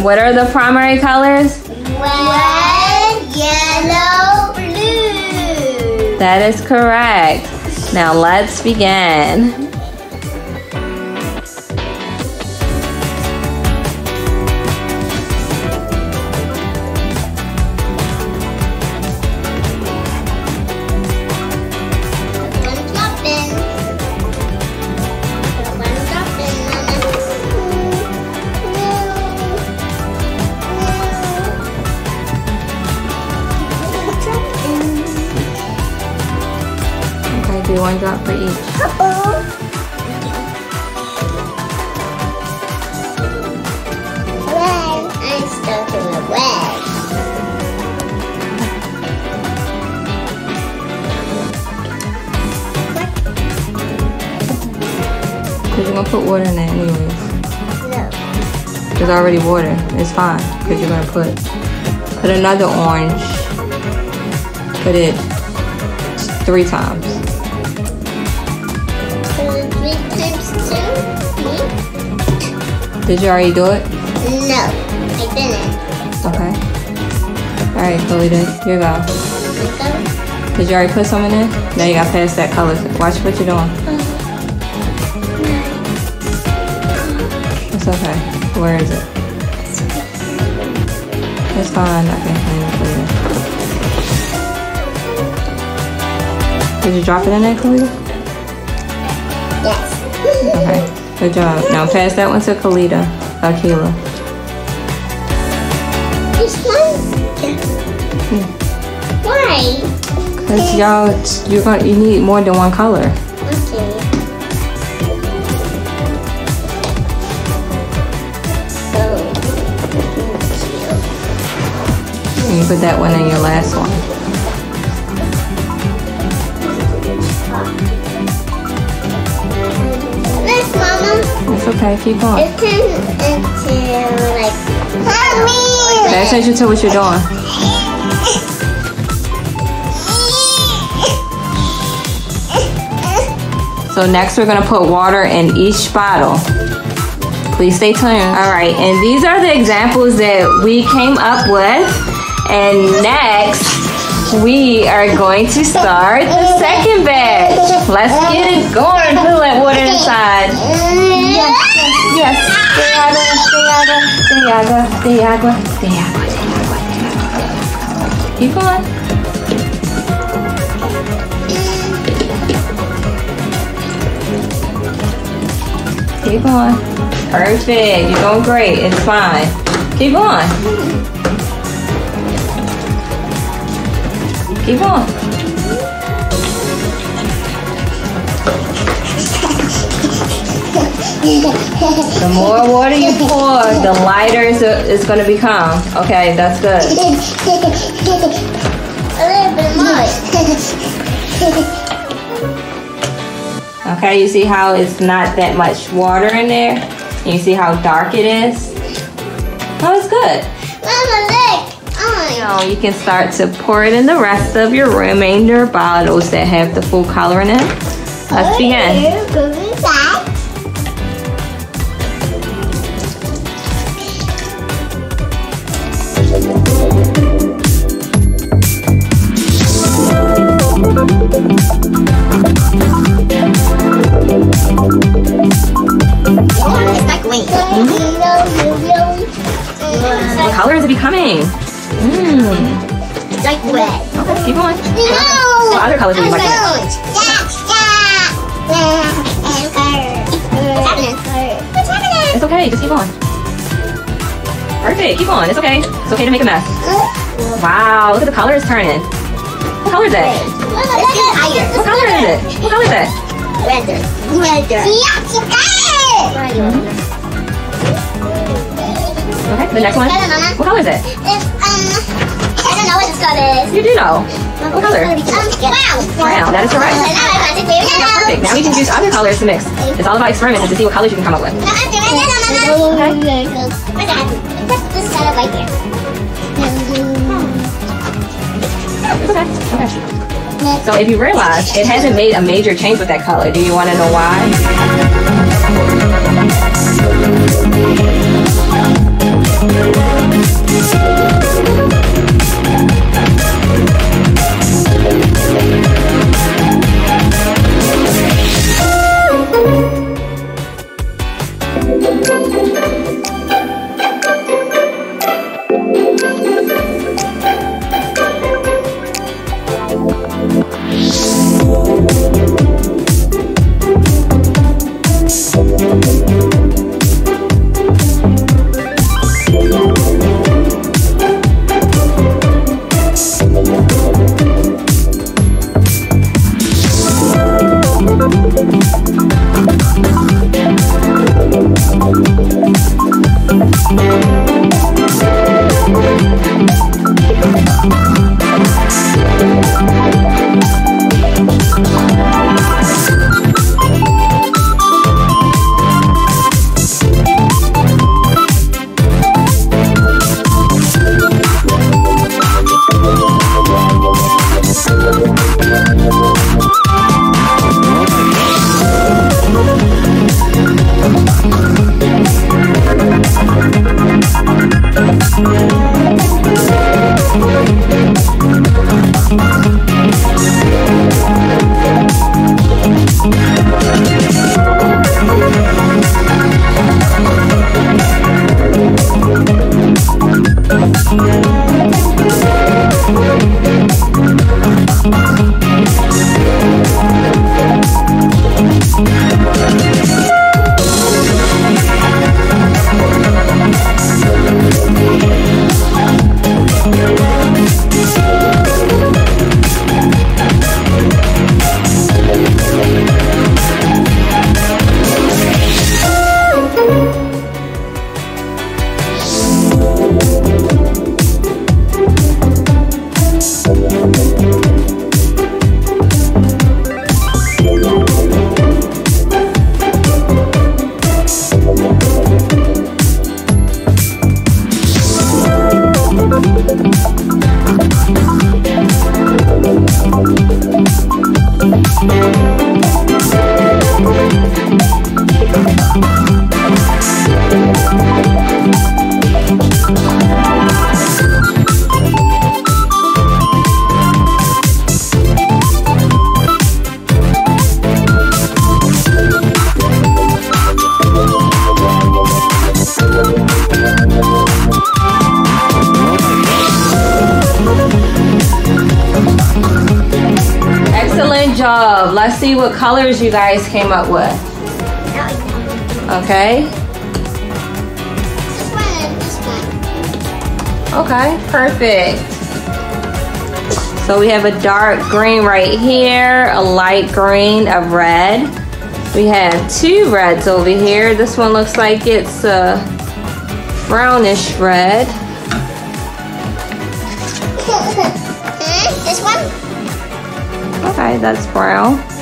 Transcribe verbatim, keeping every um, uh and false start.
And what are the primary colors? Red, yellow, blue. That is correct. Now let's begin. Do one drop for each. Uh-oh. Red. I'm stuck in the red. Because you're going to put water in it anyways. No. There's already water. It's fine. Because you're going to put, put another orange. Put it three times. Did you already do it? No, I didn't. Okay. Alright, Kalita, here you go. Did you already put some in there? No, you gotta pass that color. Watch what you're doing. It's okay. Where is it? It's fine, I can clean it for you. Did you drop it in there, Kalita? Yes. Okay, good job. Now pass that one to Kalita, uh, Kayla. This one? Hmm. Why? Because y'all, you're gonna, you need more than one color. Okay. So, and you put that one in your last one. It's okay, keep going. It turns into like, mommy! Pay attention to what you're doing. So next we're gonna put water in each bottle. Please stay tuned. All right, and these are the examples that we came up with. And next, we are going to start the second batch. Let's get it going. Put that water inside. Yes, de agua, de agua, de agua, de agua, de agua, de agua. Keep going. Keep going. Perfect. You're doing great. It's fine. Keep going. Keep going. The more water you pour, the lighter it's going to become. Okay, that's good. A little bit more. Okay, you see how it's not that much water in there? And you see how dark it is? Oh, it's good. Mama, look. Oh, you can start to pour it in the rest of your remainder bottles that have the full color in it. Let's begin. Colors are becoming. Mm. It's like red. Okay, keep going. No. What other colors are you liking? What's happening? What's happening? It's okay. Just keep on. Perfect. Keep on. It's okay. It's okay to make a mess. Wow. Look at the colors turning. What color is it? What color is it? What color is it? Red. Red. Red. Okay, the next one. What color is it? It's, um, I don't know what this color is. You do know. What color? Um, brown. Brown, that is correct. Perfect. Now we can use other colors to mix. It's all about experimenting to see what colors you can come up with. Okay. Put this color right here. Okay, okay. So if you realize it hasn't made a major change with that color, do you want to know why? We'll be right back. Job. Let's see what colors you guys came up with. Okay. This one and this one. Okay, perfect. So we have a dark green right here, a light green, a red. We have two reds over here. This one looks like it's a brownish red. This one? Okay, that's brown.